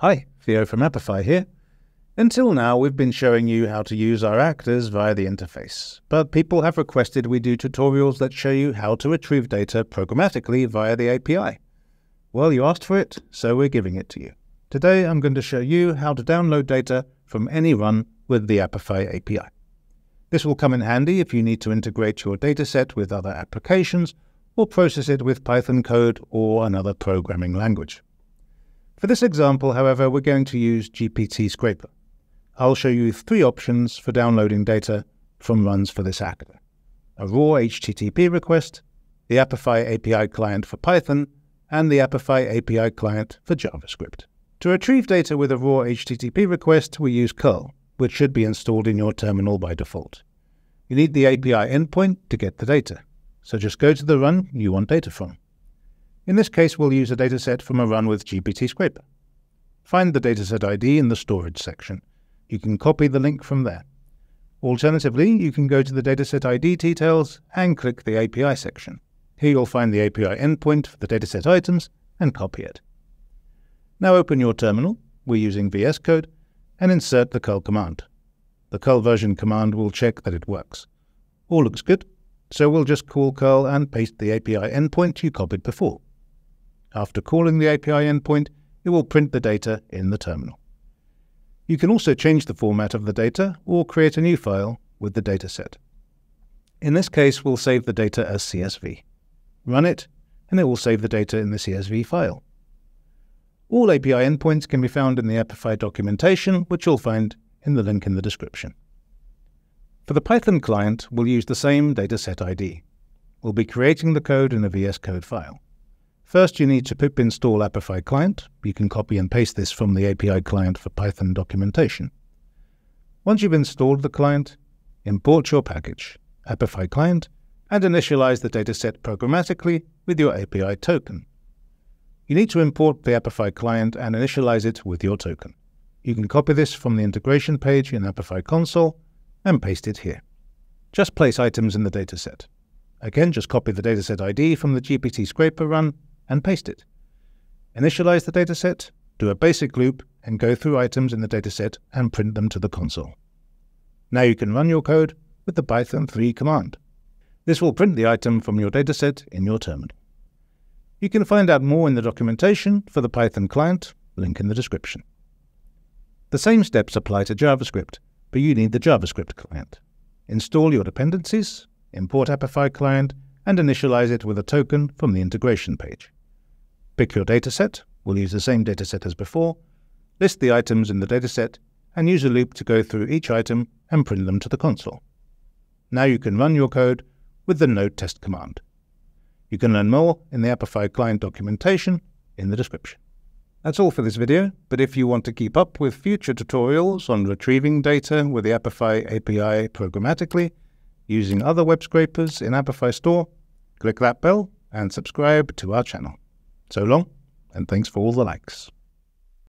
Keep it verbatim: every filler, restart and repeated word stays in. Hi, Theo from Apify here. Until now, we've been showing you how to use our actors via the interface, but people have requested we do tutorials that show you how to retrieve data programmatically via the A P I. Well, you asked for it, so we're giving it to you. Today, I'm going to show you how to download data from any run with the Apify A P I. This will come in handy if you need to integrate your dataset with other applications or process it with Python code or another programming language. For this example, however, we're going to use G P T Scraper. I'll show you three options for downloading data from runs for this actor: a raw H T T P request, the Apify A P I client for Python, and the Apify A P I client for JavaScript. To retrieve data with a raw H T T P request, we use curl, which should be installed in your terminal by default. You need the A P I endpoint to get the data, so just go to the run you want data from. In this case, we'll use a dataset from a run with G P T Scraper. Find the dataset I D in the storage section. You can copy the link from there. Alternatively, you can go to the dataset I D details and click the A P I section. Here you'll find the A P I endpoint for the dataset items and copy it. Now open your terminal, we're using V S Code, and insert the curl command. The curl version command will check that it works. All looks good, so we'll just call curl and paste the A P I endpoint you copied before. After calling the A P I endpoint, it will print the data in the terminal. You can also change the format of the data or create a new file with the dataset. In this case, we'll save the data as C S V. Run it, and it will save the data in the C S V file. All A P I endpoints can be found in the Apify documentation, which you'll find in the link in the description. For the Python client, we'll use the same dataset I D. We'll be creating the code in a V S Code file. First, you need to pip install Apify client. You can copy and paste this from the A P I client for Python documentation. Once you've installed the client, import your package, Apify client, and initialize the dataset programmatically with your A P I token. You need to import the Apify client and initialize it with your token. You can copy this from the integration page in Apify console and paste it here. Just place items in the dataset. Again, just copy the dataset I D from the G P T Scraper run and paste it. Initialize the dataset, do a basic loop, and go through items in the dataset and print them to the console. Now you can run your code with the Python three command. This will print the item from your dataset in your terminal. You can find out more in the documentation for the Python client, link in the description. The same steps apply to JavaScript, but you need the JavaScript client. Install your dependencies, import Apify client, and initialize it with a token from the integration page. Pick your dataset, we'll use the same dataset as before, list the items in the dataset, and use a loop to go through each item and print them to the console. Now you can run your code with the node test command. You can learn more in the Apify client documentation in the description. That's all for this video, but if you want to keep up with future tutorials on retrieving data with the Apify A P I programmatically, using other web scrapers in Apify Store, click that bell and subscribe to our channel. So long, and thanks for all the likes.